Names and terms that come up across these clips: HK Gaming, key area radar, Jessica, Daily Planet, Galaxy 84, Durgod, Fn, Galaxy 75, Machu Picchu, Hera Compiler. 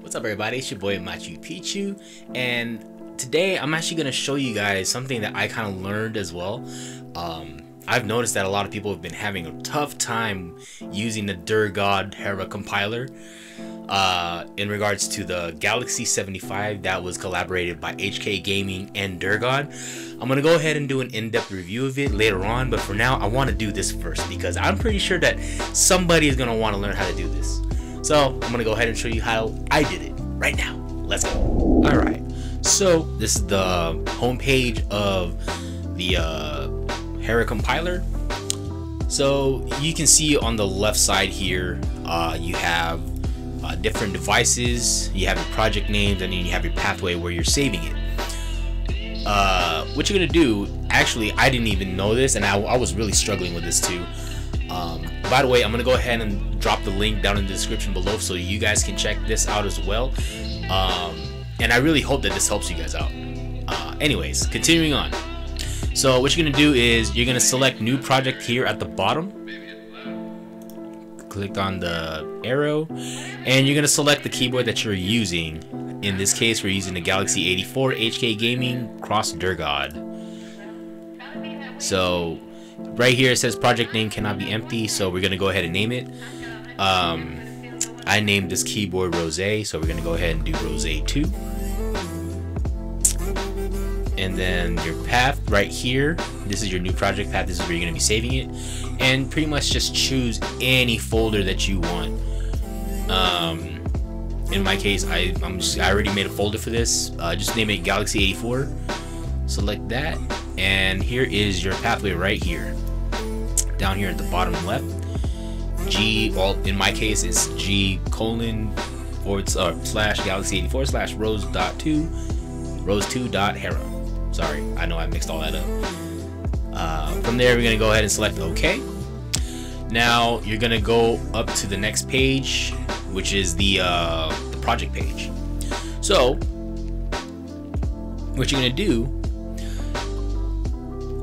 What's up everybody, it's your boy Machu Picchu, and today I'm actually going to show you guys something that I kind of learned as well. I've noticed that a lot of people have been having a tough time using the Durgod Hera Compiler in regards to the Galaxy 75 that was collaborated by HK Gaming and Durgod. I'm going to go ahead and do an in-depth review of it later on, but for now I want to do this first because I'm pretty sure that somebody is going to want to learn how to do this. So I'm gonna go ahead and show you how I did it right now. Let's go. All right. So this is the homepage of the Hera Compiler. So you can see on the left side here, you have different devices. You have your project names, and then you have your pathway where you're saving it. What you're gonna do? Actually, I didn't even know this, and I was really struggling with this too. By the way, I'm gonna go ahead and drop the link down in the description below so you guys can check this out as well, and I really hope that this helps you guys out. Anyways, continuing on, so what you're gonna do is you're gonna select new project here at the bottom, click on the arrow, and you're gonna select the keyboard that you're using. In this case, we're using the Galaxy 84 HK Gaming Cross Durgod. So right here it says project name cannot be empty, so we're gonna go ahead and name it. I named this keyboard Rosé, so we're gonna go ahead and do Rosé 2. And then your path right here, this is your new project path, this is where you're gonna be saving it, and pretty much just choose any folder that you want. In my case, I already made a folder for this. Just name it Galaxy 84, select that, and here is your pathway right here down here at the bottom left. Well, in my case it's G:// Galaxy 84/rose.2 rose2.hera. sorry, I know I mixed all that up. From there we're gonna go ahead and select OK. Now you're gonna go up to the next page, which is the project page. So what you're gonna do,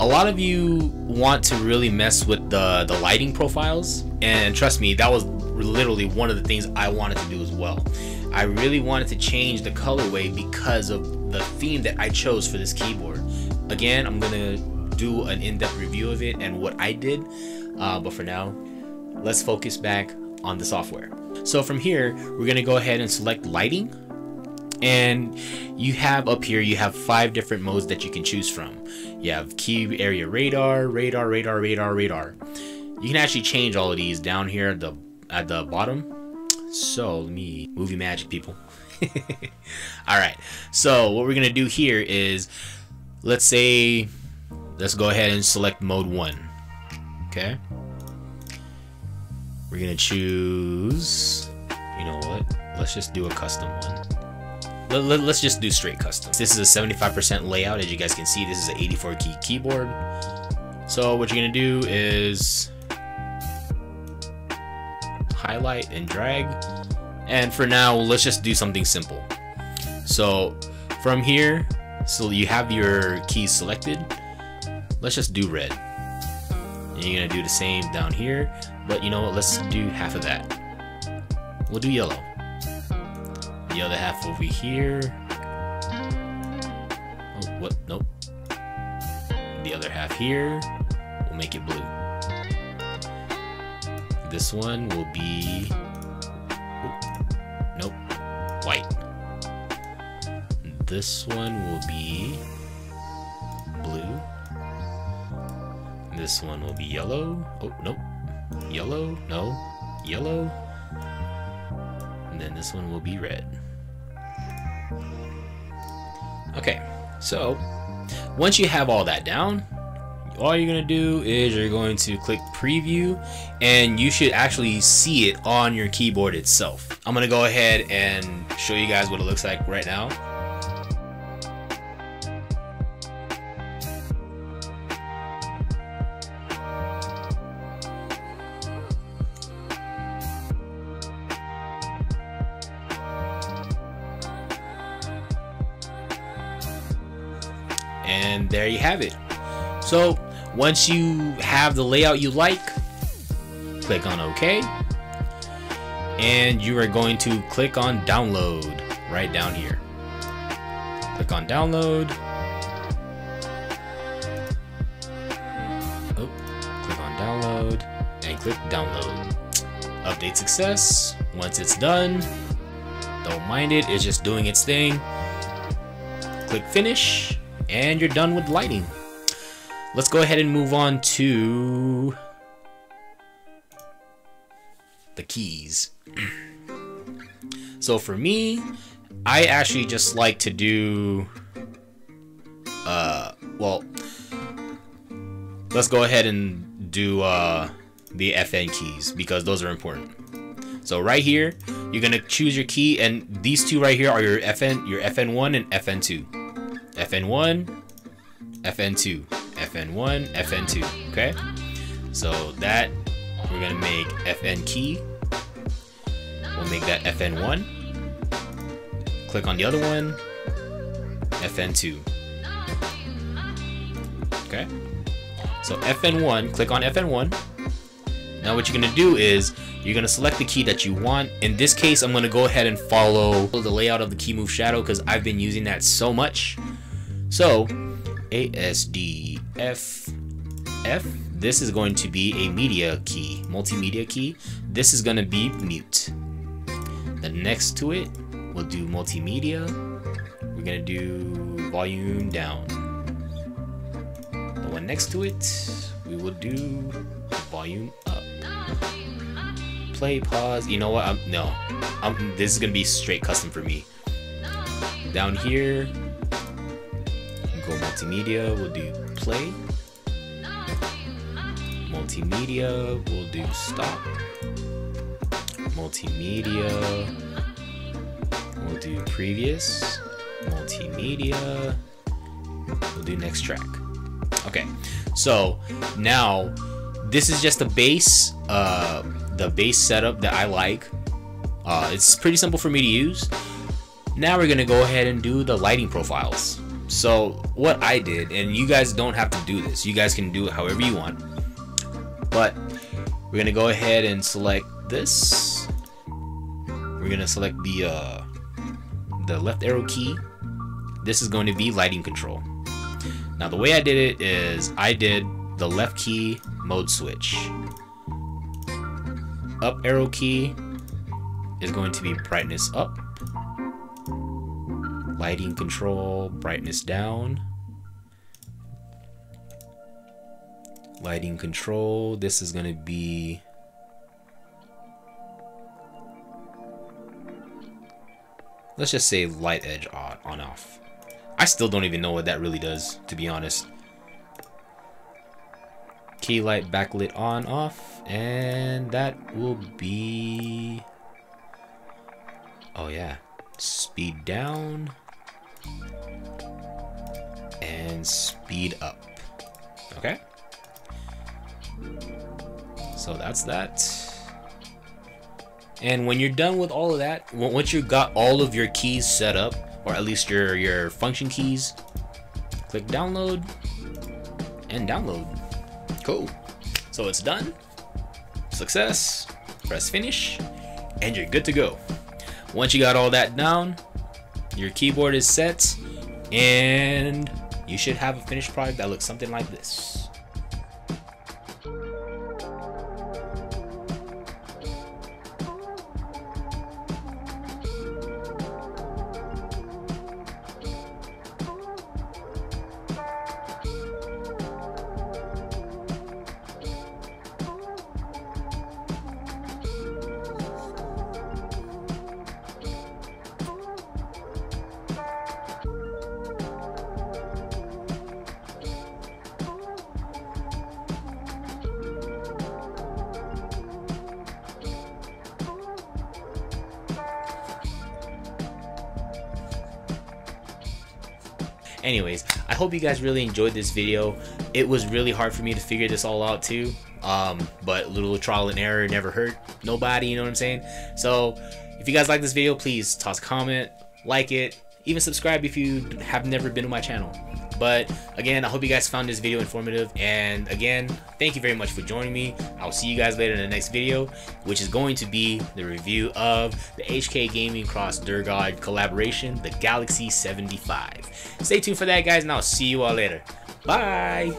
a lot of you want to really mess with the lighting profiles, and trust me, that was literally one of the things I wanted to do as well. I really wanted to change the colorway because of the theme that I chose for this keyboard. Again, I'm gonna do an in-depth review of it and what I did, but for now let's focus back on the software. So from here we're gonna go ahead and select lighting, and you have up here, you have 5 different modes that you can choose from. You have key area radar, radar. You can actually change all of these down here at the bottom. So let me move your magic, people. All right, so what we're gonna do here is, let's go ahead and select mode 1. Okay, we're gonna choose, you know what, let's just do a custom one. Let's just do straight custom. This is a 75% layout. As you guys can see, this is an 84 key keyboard. So what you're gonna do is highlight and drag, and for now let's just do something simple. So from here, so you have your keys selected, let's just do red, and you're gonna do the same down here, but you know what, let's do half of that. We'll do yellow, the other half over here. Oh, what? Nope. The other half here. We'll make it blue. This one will be... nope. White. This one will be blue. This one will be yellow. Oh, nope. Yellow. No. Yellow. And then this one will be red. Okay, so once you have all that down, all you're gonna do is you're going to click preview, and you should actually see it on your keyboard itself. I'm gonna go ahead and show you guys what it looks like right now. And there you have it. So once you have the layout you like, click on OK, and you are going to click on download right down here. Click on download. Oh, click on download and click download. Update success. Once it's done, don't mind it, it's just doing its thing. Click finish and you're done with lighting. Let's go ahead and move on to the keys. So for me, I actually just like to do well, let's go ahead and do the FN keys because those are important. So right here, you're gonna choose your key, and these two right here are your FN1 and FN2. FN1, FN2, FN1, FN2. Okay, so that we're gonna make FN key. We'll make that FN1. Click on the other one, FN2. Okay, so FN1, click on FN1. Now what you're gonna do is you're gonna select the key that you want. In this case, I'm gonna go ahead and follow the layout of the key move shadow because I've been using that so much. So ASDFF, this is going to be a media key, multimedia key. This is gonna be mute. Then next to it, we'll do multimedia. We're gonna do volume down. The one next to it, we will do volume up. Play, pause. You know what? This is gonna be straight custom for me. Down here, go multimedia. We'll do play. Multimedia. We'll do stop. Multimedia. We'll do previous, multimedia, we'll do next track. Okay, so now this is just the base setup that I like. It's pretty simple for me to use. Now we're gonna go ahead and do the lighting profiles. So what I did, and you guys don't have to do this, you guys can do it however you want, but we're gonna go ahead and select this. We're gonna select the left arrow key. This is going to be lighting control. Now the way I did it is I did the left key mode switch. Up arrow key is going to be brightness up. Lighting control, brightness down. Lighting control, this is going to be let's just say light edge on off. I still don't even know what that really does, to be honest. Key light backlit on off, and that will be, oh yeah, speed down and speed up. Okay, so that's that. And when you're done with all of that, once you've got all of your keys set up, or at least your function keys, click download and download. Cool. So it's done. Success. Press finish and you're good to go. Once you got all that down, your keyboard is set and you should have a finished product that looks something like this. Anyways, I hope you guys really enjoyed this video. It was really hard for me to figure this all out too, but little trial and error never hurt nobody, you know what I'm saying? So if you guys like this video, please toss a comment, like it, even subscribe if you have never been to my channel. But again, I hope you guys found this video informative, and again, thank you very much for joining me. I'll see you guys later in the next video, which is going to be the review of the HK Gaming cross Durgod collaboration, the Galaxy 75. Stay tuned for that, guys, and I'll see you all later. Bye.